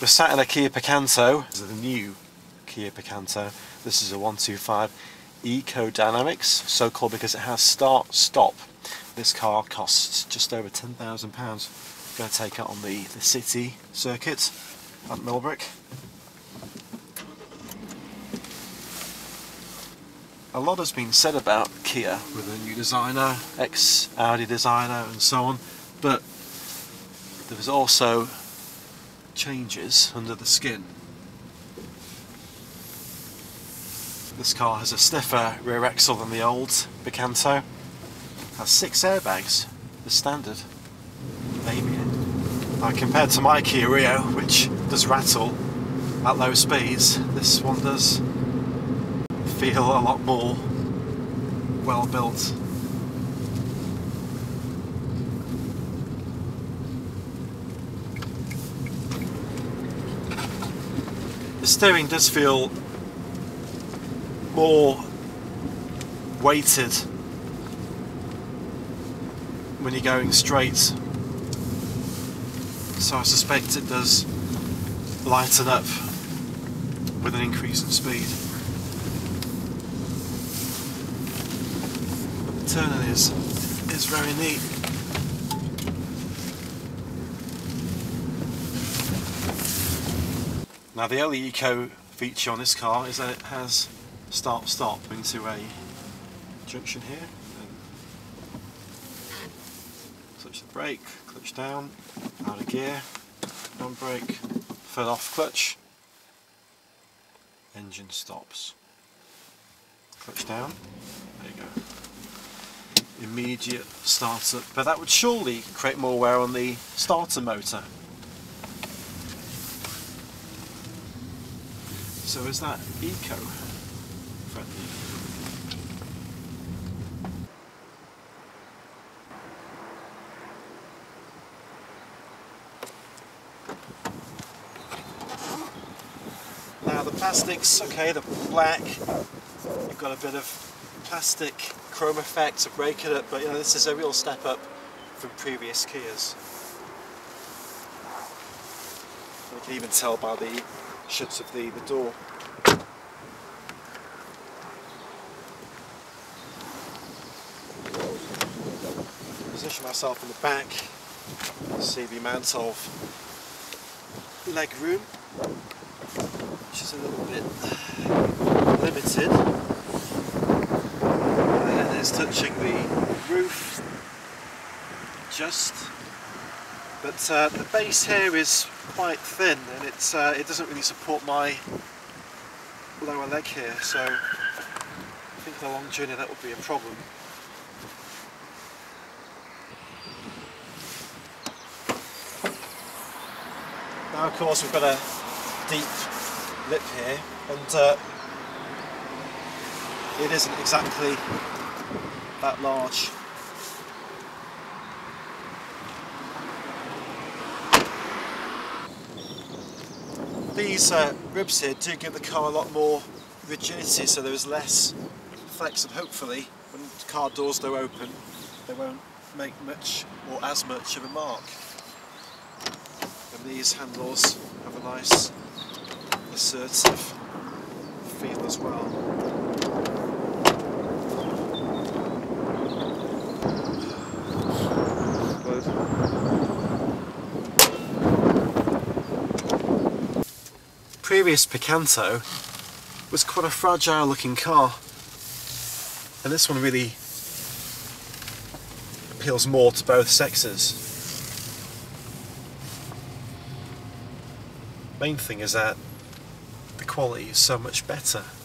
We're sat in a Kia Picanto. This is the new Kia Picanto. This is a 125 Eco-Dynamics, so-called because it has start-stop. This car costs just over £10,000. Going to take it on the city circuit at Millbrook. A lot has been said about Kia with the new designer, ex-Audi designer and so on, but there was also changes under the skin. This car has a stiffer rear axle than the old Picanto. It has 6 airbags, the standard. Now, compared to my Kia Rio, which does rattle at low speeds, this one does feel a lot more well built. The steering does feel more weighted when you're going straight, so I suspect it does lighten up with an increase in speed. But the turning is very neat. Now, the only eco feature on this car is that it has start-stop into a junction here. Clutch the brake, clutch down, out of gear, non-brake, foot off clutch, engine stops. Clutch down, there you go. Immediate starter, but that would surely create more wear on the starter motor. So is that eco-friendly? Now the plastics, okay, the black, you've got a bit of plastic chrome effect to break it up, but you know, this is a real step up from previous Kias. You can even tell by the shuts of the door. Position myself in the back, see the amount of leg room, which is a little bit limited. And it's touching the roof just. But the base here is quite thin, and it's it doesn't really support my lower leg here, so I think on a long journey that would be a problem. Now, of course, we've got a deep lip here, and it isn't exactly that large. These ribs here do give the car a lot more rigidity, so there is less flex, and hopefully when car doors do open they won't make much or as much of a mark. And these handles have a nice assertive feel as well. The previous Picanto was quite a fragile looking car, and this one really appeals more to both sexes. Main thing is that the quality is so much better.